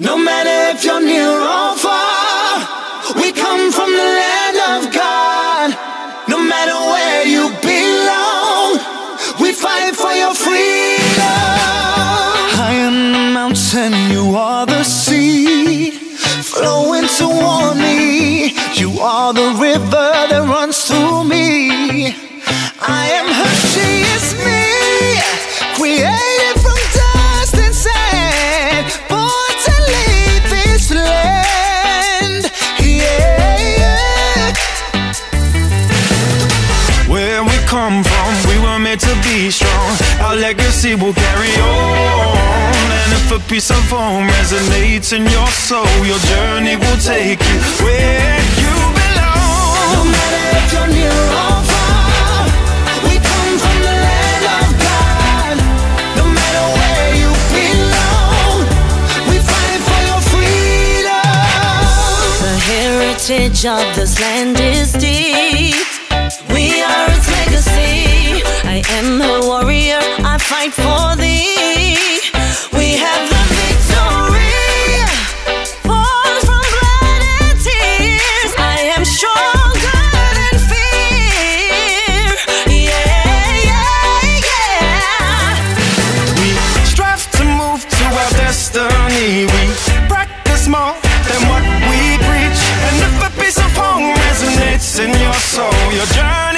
No matter if you're near or far, we come from the land of God. No matter where you belong, we fight for your freedom. High on the mountain, you are the sea, flowing toward me. You are the river that runs through me. I am her, she is me, created from dust and sand, born to lead this land. Yeah. Where we come from, we were made to be strong. Our legacy will carry on. And if a piece of home resonates in your soul, your journey will take you where you belong. No matter if you're near or far, the heritage of this land is deep. We are its legacy. I am a warrior, I fight for thee. We have the victory, born from blood and tears. I am stronger than fear. Yeah, yeah, yeah. We strive to move to our destiny. We practice more than what we preach. And if a piece of home resonates in your soul, your journey